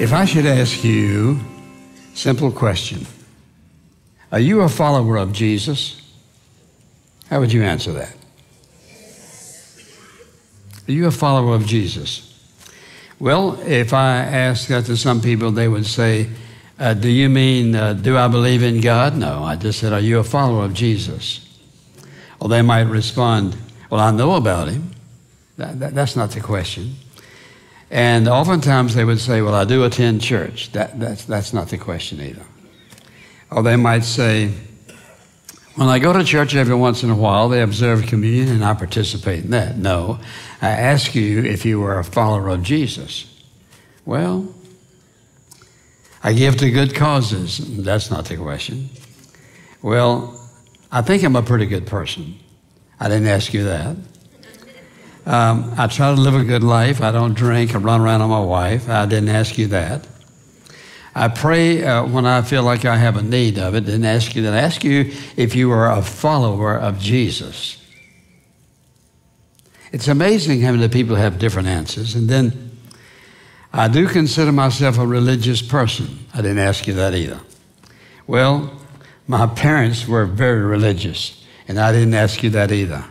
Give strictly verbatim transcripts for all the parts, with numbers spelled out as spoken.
If I should ask you, simple question, are you a follower of Jesus? How would you answer that? Are you a follower of Jesus? Well, if I asked that to some people, they would say, uh, do you mean, uh, do I believe in God? No, I just said, are you a follower of Jesus? Or they might respond, well, I know about him. That, that, that's not the question. And oftentimes they would say, well, I do attend church. That, that's, that's not the question either. Or they might say, well, I go to church every once in a while. They observe communion and I participate in that. No, I ask you if you were a follower of Jesus. Well, I give to good causes. That's not the question. Well, I think I'm a pretty good person. I didn't ask you that. Um, I try to live a good life. I don't drink. I run around on my wife. I didn't ask you that. I pray uh, when I feel like I have a need of it. Didn't ask you that. I ask you if you are a follower of Jesus. It's amazing how many people have different answers. And then I do consider myself a religious person. I didn't ask you that either. Well, my parents were very religious, and I didn't ask you that either.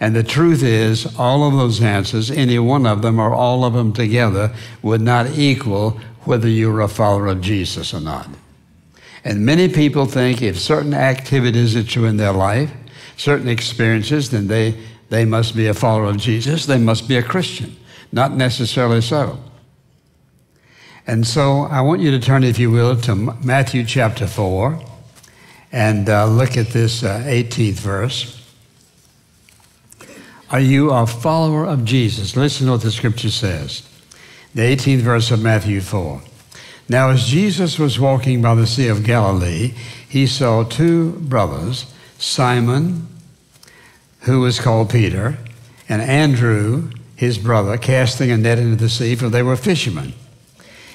And the truth is, all of those answers, any one of them or all of them together, would not equal whether you're a follower of Jesus or not. And many people think if certain activities are true in their life, certain experiences, then they, they must be a follower of Jesus, they must be a Christian. Not necessarily so. And so I want you to turn, if you will, to Matthew chapter four and uh, look at this uh, eighteenth verse. Are you a follower of Jesus? Listen to what the scripture says. The eighteenth verse of Matthew four. Now, as Jesus was walking by the Sea of Galilee, he saw two brothers, Simon, who was called Peter, and Andrew, his brother, casting a net into the sea, for they were fishermen.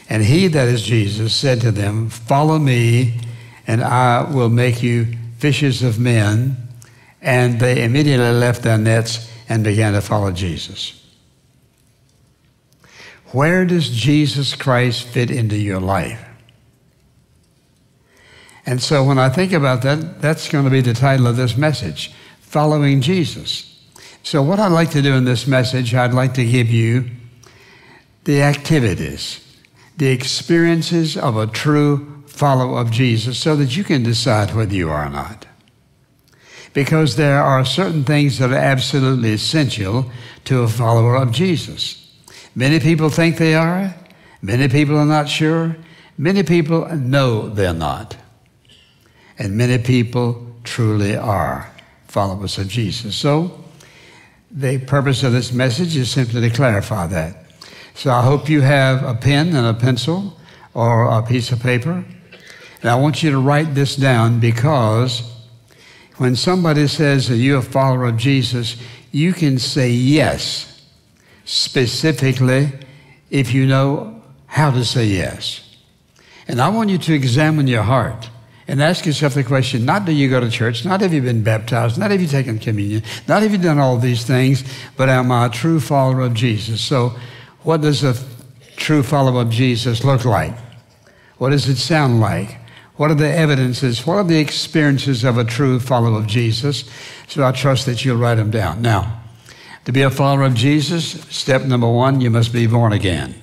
And he, that is Jesus, said to them, "Follow me, and I will make you fishers of men." And they immediately left their nets and began to follow Jesus. Where does Jesus Christ fit into your life? And so when I think about that, that's going to be the title of this message, Following Jesus. So what I'd like to do in this message, I'd like to give you the activities, the experiences of a true follower of Jesus so that you can decide whether you are or not. Because there are certain things that are absolutely essential to a follower of Jesus. Many people think they are. Many people are not sure. Many people know they're not. And many people truly are followers of Jesus. So the purpose of this message is simply to clarify that. So I hope you have a pen and a pencil or a piece of paper. And I want you to write this down because when somebody says that you're a follower of Jesus, you can say yes, specifically if you know how to say yes. And I want you to examine your heart and ask yourself the question, not do you go to church, not have you been baptized, not have you taken communion, not have you done all these things, but am I a true follower of Jesus? So what does a true follower of Jesus look like? What does it sound like? What are the evidences? What are the experiences of a true follower of Jesus? So I trust that you'll write them down. Now, to be a follower of Jesus, step number one, you must be born again.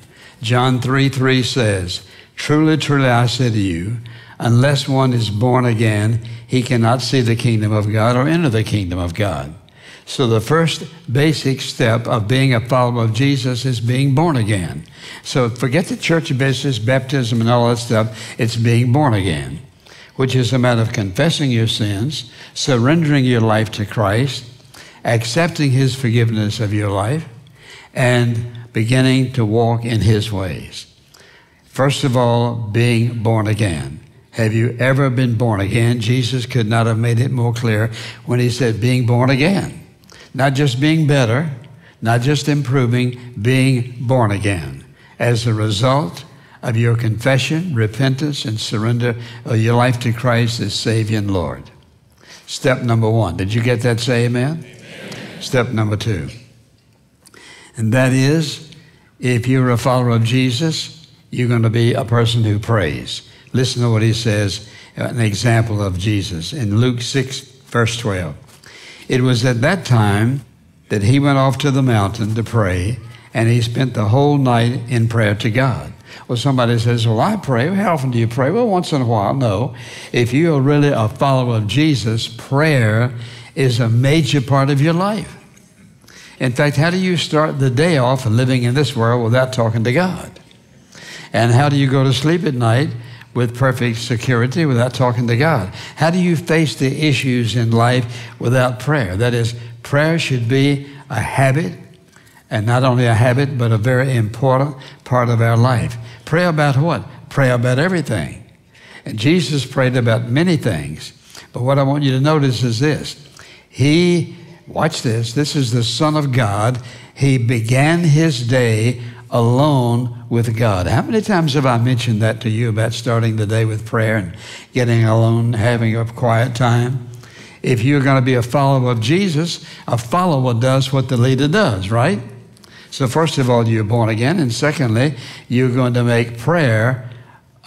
John three three says, "Truly, truly, I say to you, unless one is born again, he cannot see the kingdom of God or enter the kingdom of God." So the first basic step of being a follower of Jesus is being born again. So forget the church business, baptism, and all that stuff. It's being born again, which is a matter of confessing your sins, surrendering your life to Christ, accepting his forgiveness of your life, and beginning to walk in his ways. First of all, being born again. Have you ever been born again? Jesus could not have made it more clear when he said being born again. Not just being better, not just improving, being born again. As a result of your confession, repentance, and surrender of your life to Christ as Savior and Lord. Step number one. Did you get that? Say amen? Amen. Step number two. And that is, if you're a follower of Jesus, you're going to be a person who prays. Listen to what he says, an example of Jesus. In Luke six, verse twelve, it was at that time that he went off to the mountain to pray, and he spent the whole night in prayer to God. Well, somebody says, well, I pray. How often do you pray? Well, once in a while. No. If you are really a follower of Jesus, prayer is a major part of your life. In fact, how do you start the day off living in this world without talking to God? And how do you go to sleep at night with perfect security without talking to God? How do you face the issues in life without prayer? That is, prayer should be a habit, and not only a habit, but a very important part of our life. Pray about what? Pray about everything. And Jesus prayed about many things. But what I want you to notice is this. He, watch this, this is the Son of God. He began his day alone with God. How many times have I mentioned that to you about starting the day with prayer and getting alone, having a quiet time? If you're going to be a follower of Jesus, a follower does what the leader does, right? So first of all, you're born again, and secondly, you're going to make prayer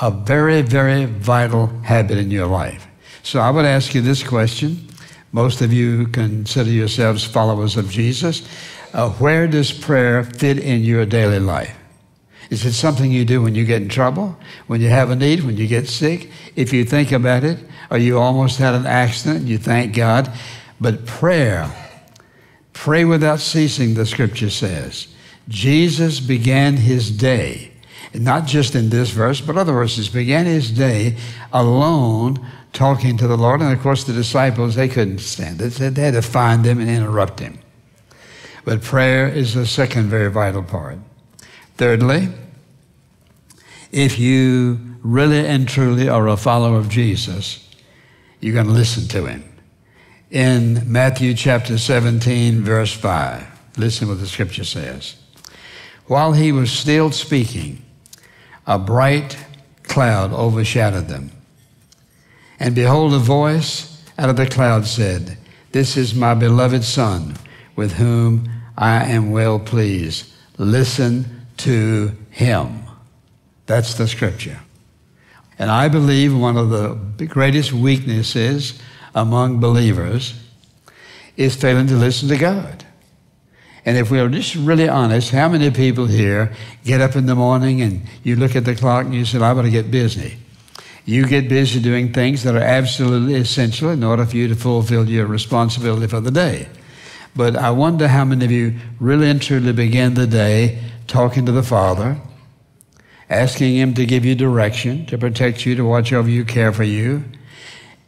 a very, very vital habit in your life. So I would ask you this question. Most of you consider yourselves followers of Jesus. Uh, where does prayer fit in your daily life? Is it something you do when you get in trouble, when you have a need, when you get sick? If you think about it, or you almost had an accident, you thank God. But prayer, pray without ceasing, the Scripture says. Jesus began his day, not just in this verse, but other verses, began his day alone talking to the Lord. And, of course, the disciples, they couldn't stand it. They had to find him and interrupt him. But prayer is the second very vital part. Thirdly, if you really and truly are a follower of Jesus, you're going to listen to him. In Matthew chapter seventeen, verse five, listen what the Scripture says. While he was still speaking, a bright cloud overshadowed them. And behold, a voice out of the cloud said, "This is my beloved Son, with whom I am well pleased. Listen to him." That's the Scripture. And I believe one of the greatest weaknesses among believers is failing to listen to God. And if we're just really honest, how many people here get up in the morning and you look at the clock and you say, I better get busy. You get busy doing things that are absolutely essential in order for you to fulfill your responsibility for the day. But I wonder how many of you really and truly begin the day talking to the Father, asking him to give you direction, to protect you, to watch over you, care for you,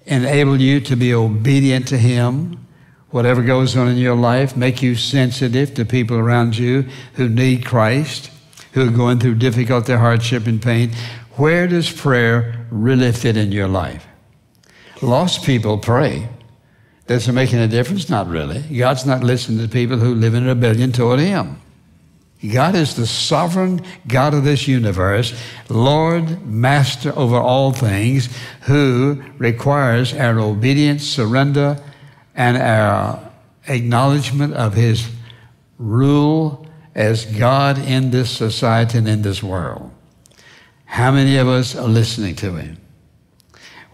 enable you to be obedient to him, whatever goes on in your life, make you sensitive to people around you who need Christ, who are going through difficulty, hardship, and pain. Where does prayer really fit in your life? Lost people pray. Does it make any difference? Not really. God's not listening to people who live in rebellion toward him. God is the sovereign God of this universe, Lord, master over all things, who requires our obedience, surrender, and our acknowledgement of his rule as God in this society and in this world. How many of us are listening to him?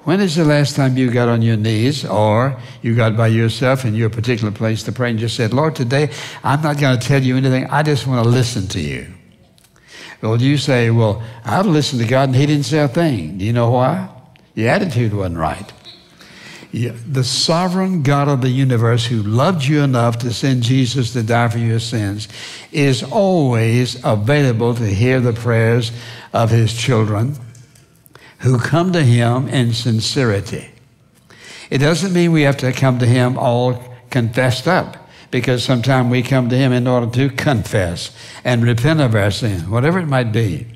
When is the last time you got on your knees or you got by yourself in your particular place to pray and just said, Lord, today I'm not going to tell you anything. I just want to listen to you. Well, you say, well, I've listened to God and he didn't say a thing. Do you know why? Your attitude wasn't right. The sovereign God of the universe who loved you enough to send Jesus to die for your sins is always available to hear the prayers of his children who come to him in sincerity. It doesn't mean we have to come to him all confessed up, because sometimes we come to him in order to confess and repent of our sin, whatever it might be.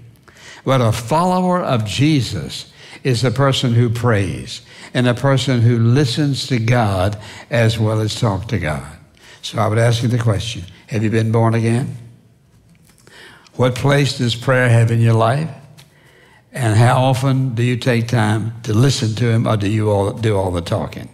But a follower of Jesus is a person who prays and a person who listens to God as well as talk to God. So I would ask you the question, have you been born again? What place does prayer have in your life? And how often do you take time to listen to him, or do you all, do all the talking?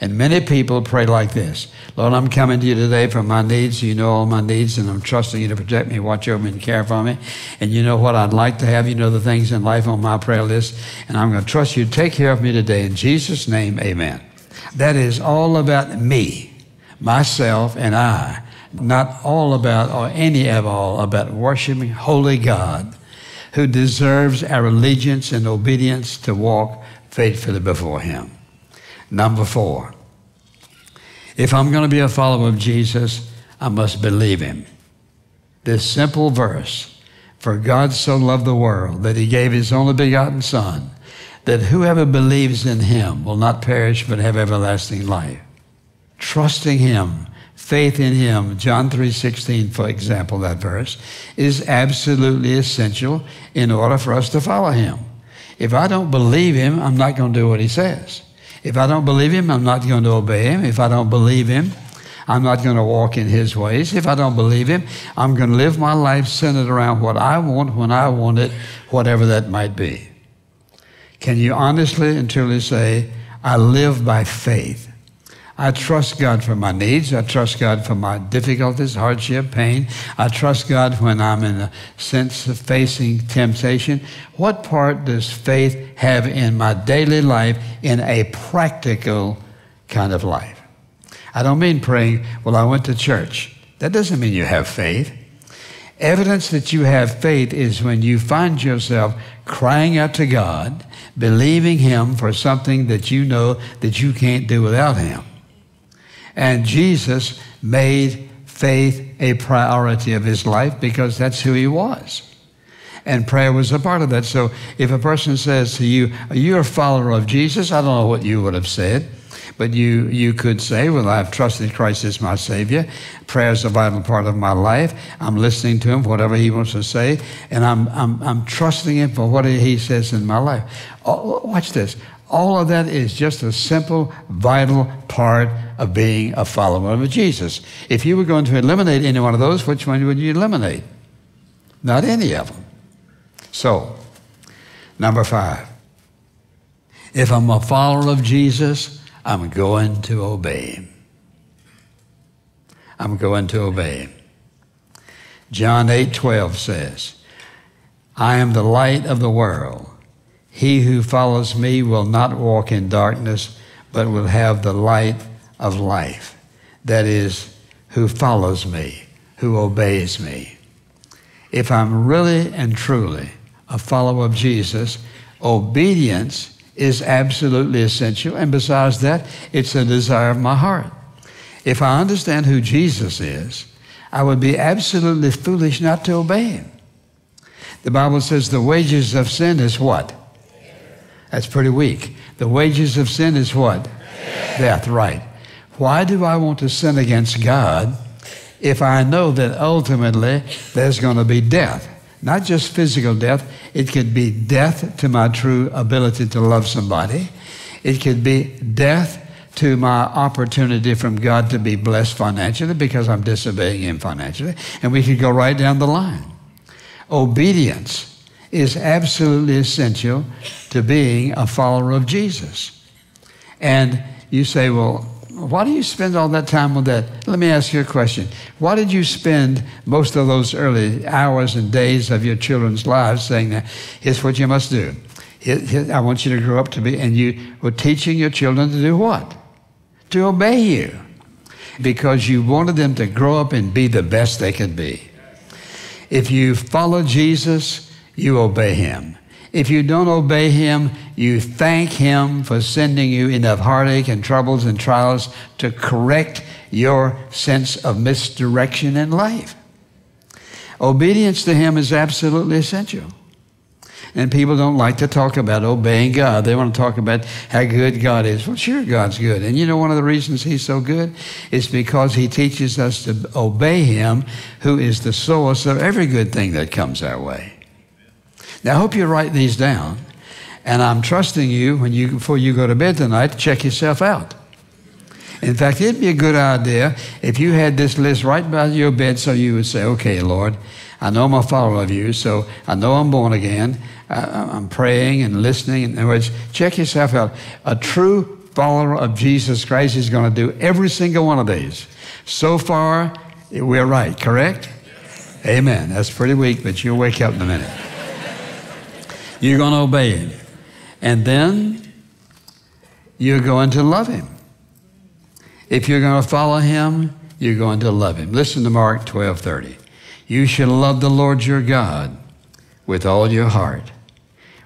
And many people pray like this: Lord, I'm coming to you today for my needs. You know all my needs, and I'm trusting you to protect me, watch over me, and care for me. And you know what I'd like to have. You know the things in life on my prayer list. And I'm going to trust you to take care of me today. In Jesus' name, amen. That is all about me, myself, and I. Not all about, or any at all, about worshiping holy God, who deserves our allegiance and obedience to walk faithfully before him. Number four, if I'm going to be a follower of Jesus, I must believe him. This simple verse, for God so loved the world that he gave his only begotten Son, that whoever believes in him will not perish but have everlasting life. Trusting him, faith in him, John three sixteen, for example, that verse, is absolutely essential in order for us to follow him. If I don't believe him, I'm not going to do what he says. If I don't believe him, I'm not going to obey him. If I don't believe him, I'm not going to walk in his ways. If I don't believe him, I'm going to live my life centered around what I want, when I want it, whatever that might be. Can you honestly and truly say, I live by faith? I trust God for my needs. I trust God for my difficulties, hardship, pain. I trust God when I'm in a sense of facing temptation. What part does faith have in my daily life, in a practical kind of life? I don't mean praying, well, I went to church. That doesn't mean you have faith. Evidence that you have faith is when you find yourself crying out to God, believing him for something that you know that you can't do without him. And Jesus made faith a priority of his life because that's who he was. And prayer was a part of that. So if a person says to you, are you a follower of Jesus? I don't know what you would have said, but you, you could say, well, I've trusted Christ as my Savior. Prayer is a vital part of my life. I'm listening to him, whatever he wants to say, and I'm, I'm, I'm trusting him for what he says in my life. Oh, watch this. All of that is just a simple, vital part of being a follower of Jesus. If you were going to eliminate any one of those, which one would you eliminate? Not any of them. So, number five, if I'm a follower of Jesus, I'm going to obey him. I'm going to obey him. John eight twelve says, I am the light of the world. He who follows me will not walk in darkness, but will have the light of life. That is, who follows me, who obeys me. If I'm really and truly a follower of Jesus, obedience is absolutely essential. And besides that, it's a desire of my heart. If I understand who Jesus is, I would be absolutely foolish not to obey him. The Bible says the wages of sin is what? That's pretty weak. The wages of sin is what? Death. Death, right. Why do I want to sin against God if I know that ultimately there's going to be death? Not just physical death. It could be death to my true ability to love somebody. It could be death to my opportunity from God to be blessed financially because I'm disobeying him financially. And we could go right down the line. Obedience is absolutely essential to being a follower of Jesus. And you say, well, why do you spend all that time on that? Let me ask you a question. Why did you spend most of those early hours and days of your children's lives saying, that here's what you must do. I want you to grow up to be, and you were teaching your children to do what? To obey you. Because you wanted them to grow up and be the best they could be. If you follow Jesus, you obey him. If you don't obey him, you thank him for sending you enough heartache and troubles and trials to correct your sense of misdirection in life. Obedience to him is absolutely essential. And people don't like to talk about obeying God. They want to talk about how good God is. Well, sure, God's good. And you know one of the reasons he's so good is because he teaches us to obey him, who is the source of every good thing that comes our way. Now, I hope you write these down, and I'm trusting you, when you, before you go to bed tonight, to check yourself out. In fact, it'd be a good idea if you had this list right by your bed so you would say, okay, Lord, I know I'm a follower of you, so I know I'm born again. I, I'm praying and listening. In other words, check yourself out. A true follower of Jesus Christ is going to do every single one of these. So far, we're right, correct? Yes. Amen. That's pretty weak, but you'll wake up in a minute. You're going to obey him. And then you're going to love him. If you're going to follow him, you're going to love him. Listen to Mark twelve thirty. You shall love the Lord your God with all your heart,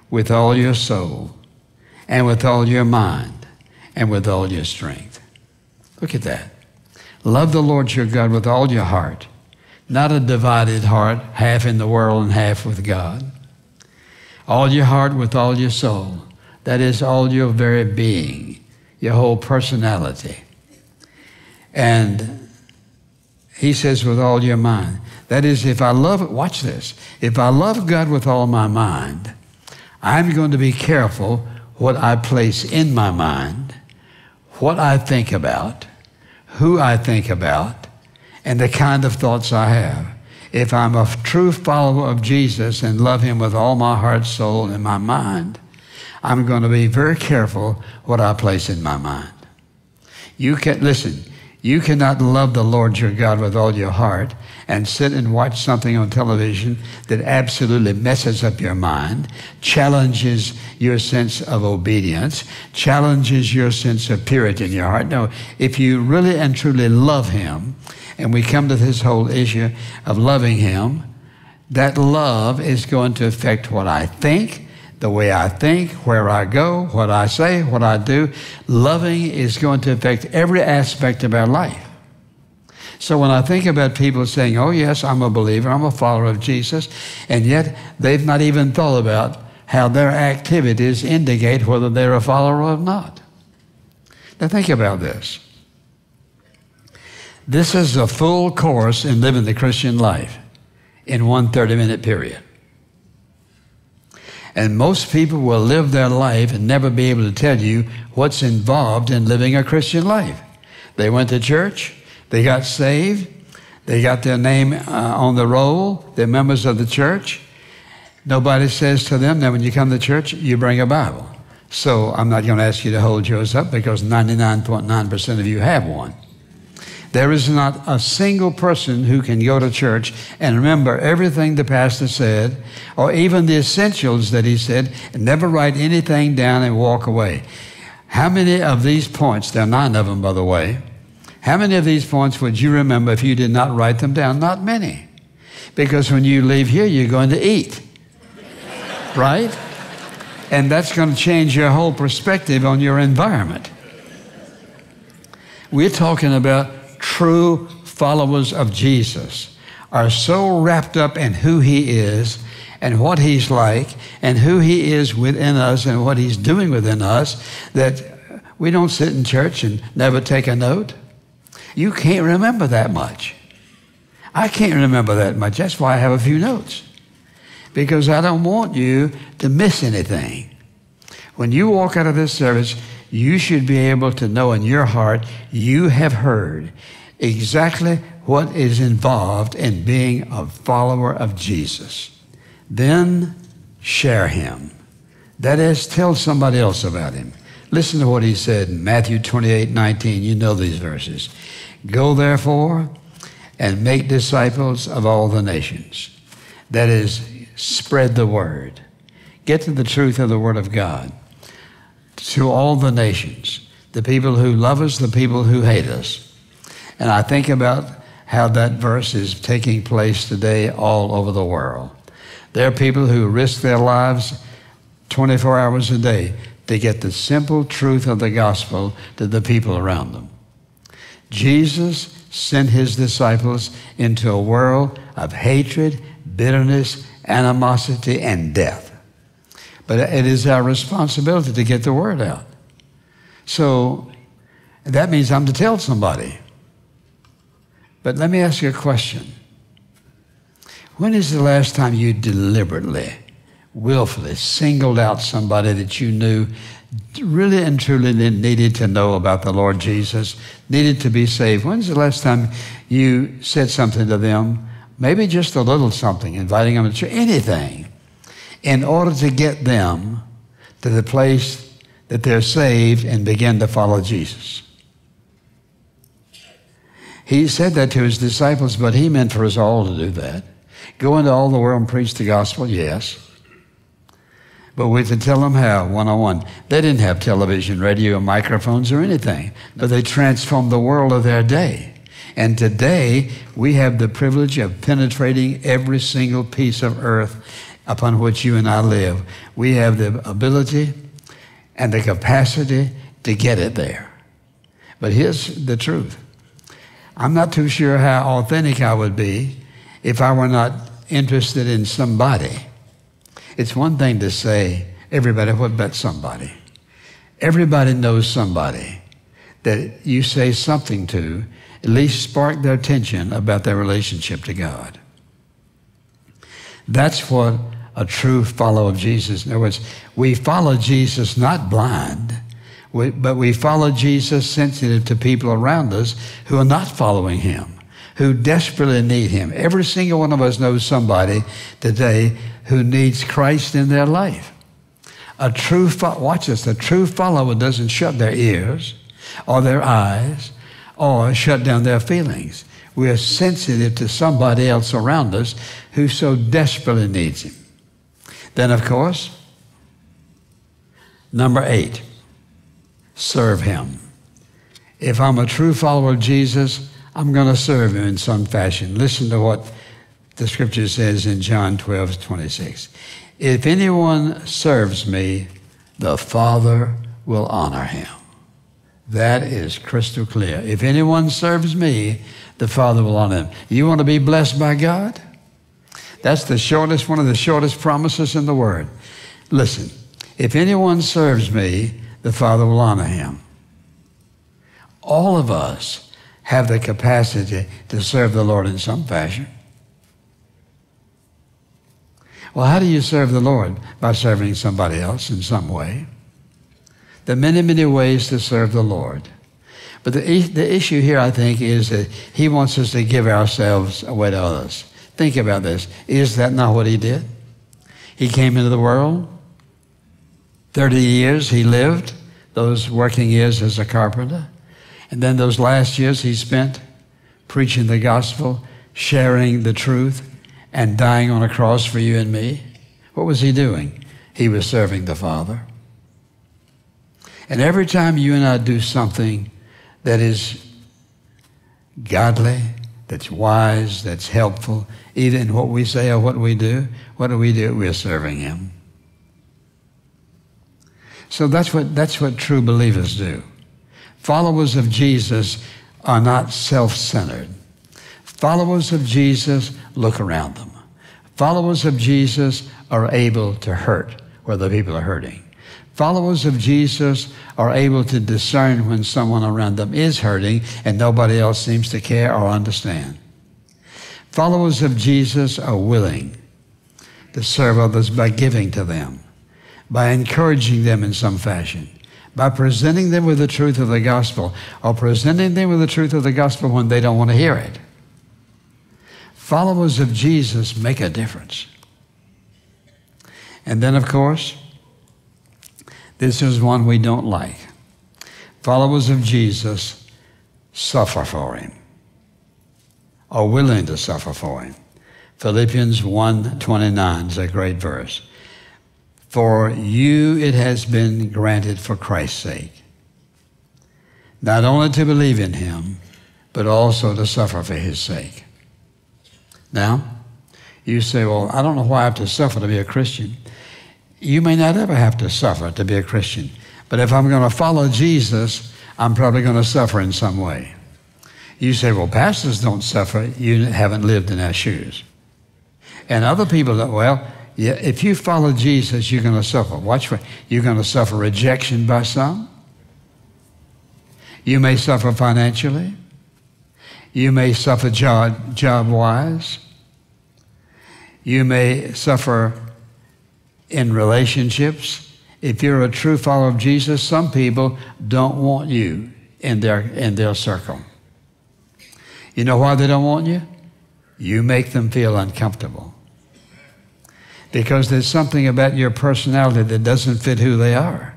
with all your soul, and with all your mind, and with all your strength. Look at that. Love the Lord your God with all your heart, not a divided heart, half in the world and half with God. All your heart with all your soul. That is all your very being, your whole personality. And he says with all your mind. That is, if I love, watch this, if I love God with all my mind, I'm going to be careful what I place in my mind, what I think about, who I think about, and the kind of thoughts I have. If I'm a true follower of Jesus and love him with all my heart, soul, and my mind, I'm going to be very careful what I place in my mind. You can, listen, you cannot love the Lord your God with all your heart and sit and watch something on television that absolutely messes up your mind, challenges your sense of obedience, challenges your sense of purity in your heart. No, if you really and truly love him, and we come to this whole issue of loving him, that love is going to affect what I think, the way I think, where I go, what I say, what I do. Loving is going to affect every aspect of our life. So when I think about people saying, oh yes, I'm a believer, I'm a follower of Jesus, and yet they've not even thought about how their activities indicate whether they're a follower or not. Now think about this. This is a full course in living the Christian life in one thirty-minute period. And most people will live their life and never be able to tell you what's involved in living a Christian life. They went to church, they got saved, they got their name uh, on the roll, they're members of the church. Nobody says to them that when you come to church, you bring a Bible. So I'm not going to ask you to hold yours up because ninety-nine point nine percent of you have one. There is not a single person who can go to church and remember everything the pastor said or even the essentials that he said and never write anything down and walk away. How many of these points, there are nine of them by the way, how many of these points would you remember if you did not write them down? Not many. Because when you leave here, you're going to eat, right? And that's going to change your whole perspective on your environment. We're talking about true followers of Jesus are so wrapped up in who he is and what he's like and who he is within us and what he's doing within us that we don't sit in church and never take a note. You can't remember that much. I can't remember that much. That's why I have a few notes, because I don't want you to miss anything. When you walk out of this service, you should be able to know in your heart you have heard exactly what is involved in being a follower of Jesus. Then share him. That is, tell somebody else about him. Listen to what he said in Matthew twenty-eight nineteen. You know these verses. Go therefore and make disciples of all the nations. That is, spread the word. Get to the truth of the word of God. To all the nations, the people who love us, the people who hate us. And I think about how that verse is taking place today all over the world. There are people who risk their lives twenty-four hours a day to get the simple truth of the gospel to the people around them. Jesus sent his disciples into a world of hatred, bitterness, animosity, and death. But it is our responsibility to get the word out. So that means I'm to tell somebody. But let me ask you a question. When is the last time you deliberately, willfully singled out somebody that you knew really and truly needed to know about the Lord Jesus, needed to be saved? When's the last time you said something to them, maybe just a little something, inviting them to church, anything, in order to get them to the place that they're saved and begin to follow Jesus. He said that to his disciples, but he meant for us all to do that. Go into all the world and preach the gospel, yes. But we had to tell them how, one-on-one. They didn't have television, radio, microphones, or anything, but they transformed the world of their day. And today, we have the privilege of penetrating every single piece of earth upon which you and I live. We have the ability and the capacity to get it there. But here's the truth. I'm not too sure how authentic I would be if I were not interested in somebody. It's one thing to say, everybody, what about somebody? Everybody knows somebody that you say something to, at least spark their attention about their relationship to God. That's what a true follower of Jesus. In other words, we follow Jesus not blind, but we follow Jesus sensitive to people around us who are not following him, who desperately need him. Every single one of us knows somebody today who needs Christ in their life. A true, watch this, a true follower doesn't shut their ears or their eyes or shut down their feelings. We are sensitive to somebody else around us who so desperately needs him. Then, of course, number eight, serve him. If I'm a true follower of Jesus, I'm going to serve him in some fashion. Listen to what the scripture says in John twelve, twenty-six. If anyone serves me, the Father will honor him. That is crystal clear. If anyone serves me, the Father will honor him. You want to be blessed by God? That's the shortest, one of the shortest promises in the Word. Listen, if anyone serves me, the Father will honor him. All of us have the capacity to serve the Lord in some fashion. Well, how do you serve the Lord? By serving somebody else in some way. There are many, many ways to serve the Lord. But the, the issue here, I think, is that he wants us to give ourselves away to others. Think about this. Is that not what he did? He came into the world. thirty years he lived, those working years as a carpenter. And then those last years he spent preaching the gospel, sharing the truth, and dying on a cross for you and me. What was he doing? He was serving the Father. And every time you and I do something that is godly, that's wise, that's helpful, either in what we say or what we do, what do we do? We're serving him. So that's what, that's what true believers do. Followers of Jesus are not self-centered. Followers of Jesus look around them. Followers of Jesus are able to hurt where the people are hurting. Followers of Jesus are able to discern when someone around them is hurting and nobody else seems to care or understand. Followers of Jesus are willing to serve others by giving to them, by encouraging them in some fashion, by presenting them with the truth of the gospel, or presenting them with the truth of the gospel when they don't want to hear it. Followers of Jesus make a difference. And then, of course, this is one we don't like. Followers of Jesus suffer for him, are willing to suffer for him. Philippians one twenty-nine is a great verse. For you it has been granted for Christ's sake, not only to believe in him, but also to suffer for his sake. Now, you say, well, I don't know why I have to suffer to be a Christian. You may not ever have to suffer to be a Christian, but if I'm going to follow Jesus, I'm probably going to suffer in some way. You say, well, pastors don't suffer. You haven't lived in our shoes. And other people don't, well, yeah, if you follow Jesus, you're going to suffer. Watch for it. You're going to suffer rejection by some. You may suffer financially. You may suffer job, job-wise. You may suffer in relationships. If you're a true follower of Jesus, some people don't want you in their, in their circle. You know why they don't want you? You make them feel uncomfortable. Because there's something about your personality that doesn't fit who they are.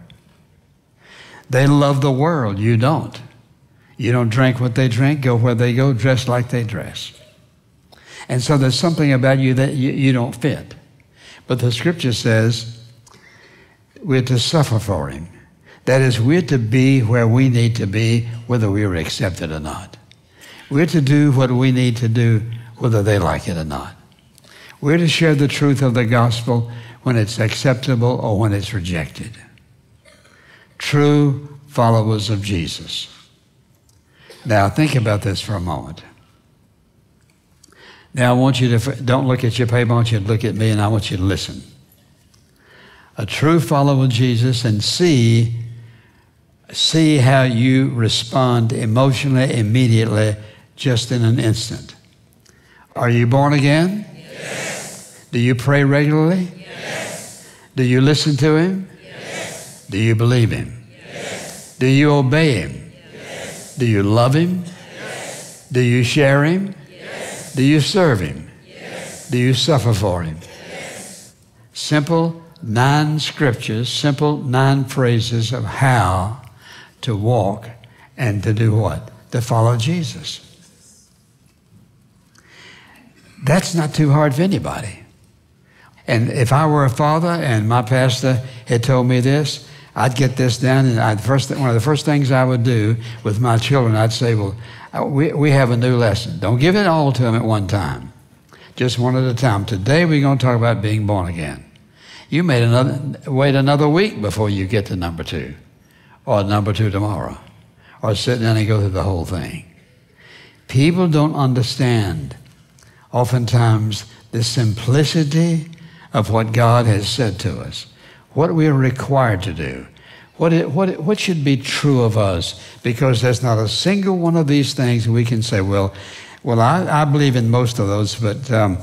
They love the world. You don't. You don't drink what they drink, go where they go, dress like they dress. And so there's something about you that you, you don't fit. But the Scripture says we're to suffer for him. That is, we're to be where we need to be, whether we are accepted or not. We're to do what we need to do, whether they like it or not. We're to share the truth of the gospel when it's acceptable or when it's rejected. True followers of Jesus. Now, think about this for a moment. Now, I want you to, don't look at your paper, I want you to look at me, and I want you to listen. A true follower of Jesus, and see, see how you respond emotionally, immediately, just in an instant. Are you born again? Yes. Do you pray regularly? Yes. Do you listen to him? Yes. Do you believe him? Yes. Do you obey him? Yes. Do you love him? Yes. Do you share him? Do you serve him? Yes. Do you suffer for him? Yes. Simple nine scriptures, simple nine phrases of how to walk and to do what? To follow Jesus. That's not too hard for anybody. And if I were a father and my pastor had told me this, I'd get this down, and I'd first one of the first things I would do with my children, I'd say, well, we, we have a new lesson. Don't give it all to them at one time. Just one at a time. Today we're going to talk about being born again. You may another, wait another week before you get to number two, or number two tomorrow, or sit down and go through the whole thing. People don't understand, oftentimes, the simplicity of what God has said to us. What we are required to do, what, it, what, it, what should be true of us, because there's not a single one of these things we can say, well, well, I, I believe in most of those, but um,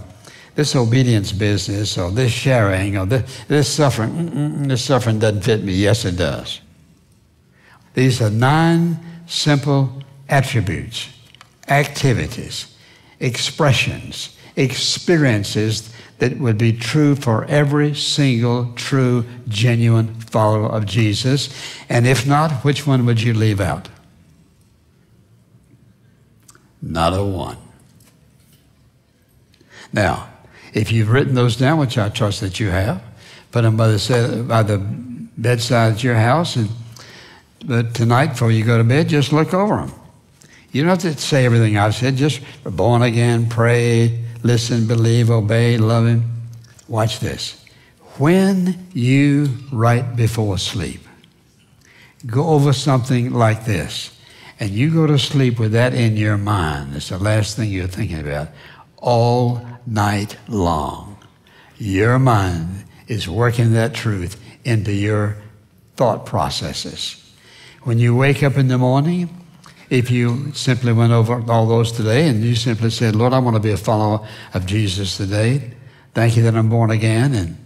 this obedience business or this sharing or this, this suffering, mm-mm, this suffering doesn't fit me. Yes, it does. These are nine simple attributes, activities, expressions, experiences that would be true for every single true, genuine follower of Jesus. And if not, which one would you leave out? Not a one. Now, if you've written those down, which I trust that you have, put them by the, by the bedside at your house, and but tonight before you go to bed, just look over them. You don't have to say everything I've said, just born again, pray, listen, believe, obey, love him. Watch this. When you, right before sleep, go over something like this, and you go to sleep with that in your mind, it's the last thing you're thinking about, all night long, your mind is working that truth into your thought processes. When you wake up in the morning, if you simply went over all those today and you simply said, Lord, I want to be a follower of Jesus today. Thank you that I'm born again, and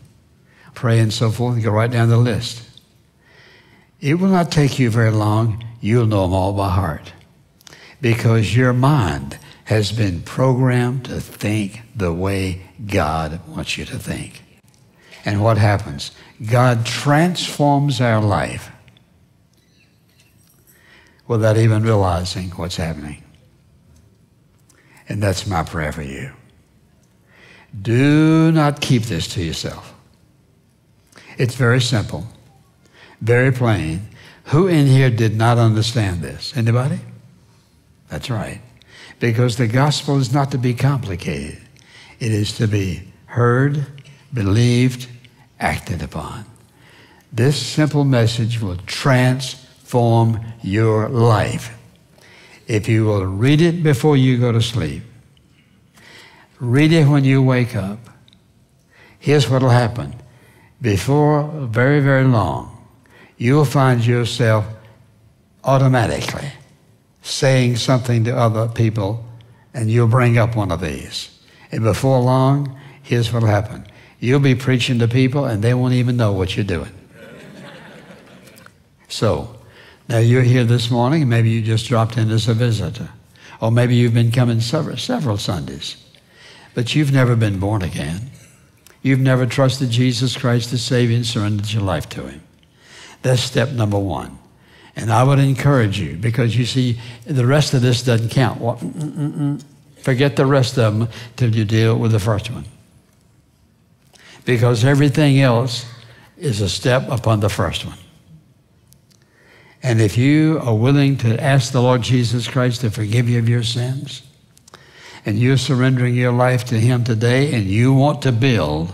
pray and so forth, and go right down the list. It will not take you very long. You'll know them all by heart, because your mind has been programmed to think the way God wants you to think. And what happens? God transforms our life without even realizing what's happening. And that's my prayer for you. Do not keep this to yourself. It's very simple, very plain. Who in here did not understand this? Anybody? That's right. Because the gospel is not to be complicated. It is to be heard, believed, acted upon. This simple message will transform Form your life. If you will read it before you go to sleep, read it when you wake up, here's what will happen. Before very, very long, you'll find yourself automatically saying something to other people, and you'll bring up one of these. And before long, here's what will happen. You'll be preaching to people, and they won't even know what you're doing. So, now, you're here this morning, and maybe you just dropped in as a visitor. Or maybe you've been coming several, several Sundays. But you've never been born again. You've never trusted Jesus Christ as Savior and surrendered your life to him. That's step number one. And I would encourage you, because you see, the rest of this doesn't count. Well, mm, mm, mm. Forget the rest of them till you deal with the first one. Because everything else is a step upon the first one. And if you are willing to ask the Lord Jesus Christ to forgive you of your sins, and you're surrendering your life to Him today, and you want to build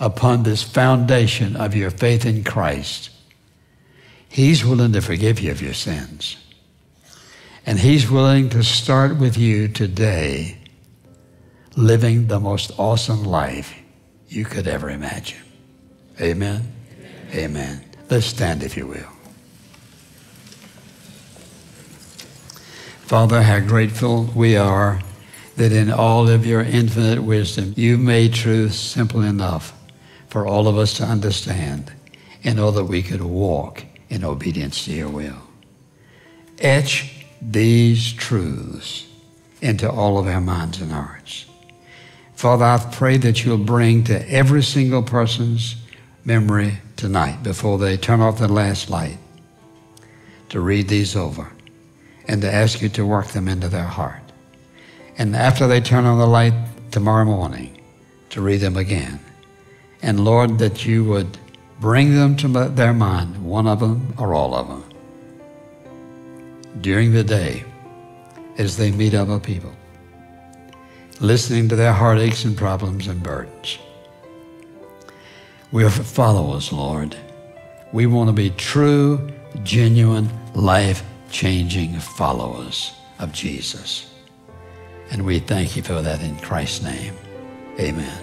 upon this foundation of your faith in Christ, He's willing to forgive you of your sins. And He's willing to start with you today, living the most awesome life you could ever imagine. Amen? Amen. Amen. Let's stand, if you will. Father, how grateful we are that in all of your infinite wisdom, you made truth simple enough for all of us to understand in order that we could walk in obedience to your will. Etch these truths into all of our minds and hearts. Father, I pray that you'll bring to every single person's memory tonight, before they turn off the last light, to read these over and to ask you to work them into their heart. And after they turn on the light tomorrow morning, to read them again. And Lord, that you would bring them to their mind, one of them or all of them, during the day as they meet other people, listening to their heartaches and problems and burdens. We are followers, Lord. We want to be true, genuine, life-changing followers of Jesus. And we thank you for that in Christ's name. Amen.